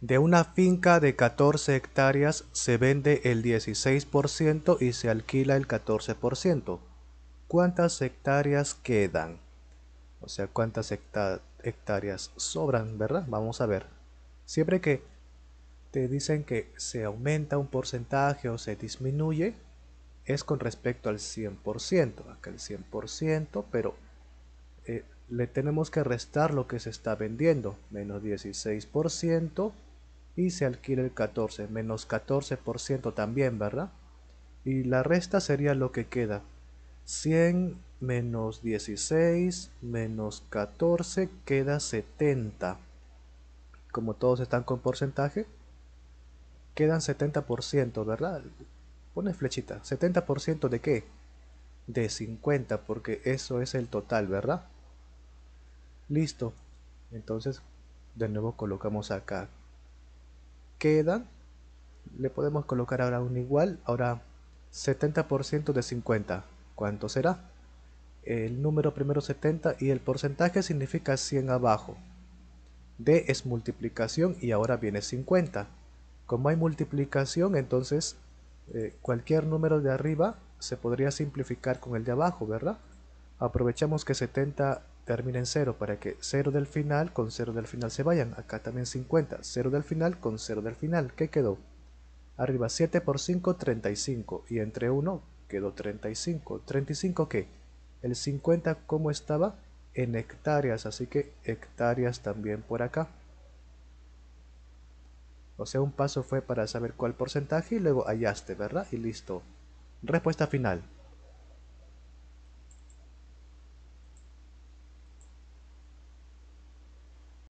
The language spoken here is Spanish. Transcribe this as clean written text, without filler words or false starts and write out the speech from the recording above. De una finca de 14 hectáreas se vende el 16% y se alquila el 14%. ¿Cuántas hectáreas quedan? O sea, ¿cuántas hectáreas sobran, verdad? Vamos a ver. Siempre que te dicen que se aumenta un porcentaje o se disminuye, es con respecto al 100%. Acá el 100%, pero le tenemos que restar lo que se está vendiendo. Menos 16% y se alquila el 14%. Menos 14% también, ¿verdad? Y la resta sería lo que queda. 100 menos 16 menos 14 queda 70. Como todos están con porcentaje, quedan 70%, ¿verdad? Pone flechita. ¿70% de qué? De 50, porque eso es el total, ¿verdad? Listo. Entonces, de nuevo colocamos acá. Quedan. Le podemos colocar ahora un igual. Ahora, 70% de 50. ¿Cuánto será? El número primero 70 y el porcentaje significa 100 abajo. D es multiplicación y ahora viene 50. Como hay multiplicación, entonces cualquier número de arriba se podría simplificar con el de abajo, ¿verdad? Aprovechamos que 70 termina en 0 para que 0 del final con 0 del final se vayan. Acá también 50, 0 del final con 0 del final. ¿Qué quedó? Arriba 7 por 5, 35. Y entre 1 quedó 35. ¿35 qué? El 50, ¿cómo estaba? En hectáreas, así que hectáreas también por acá. O sea, un paso fue para saber cuál porcentaje y luego hallaste, ¿verdad? Y listo. Respuesta final.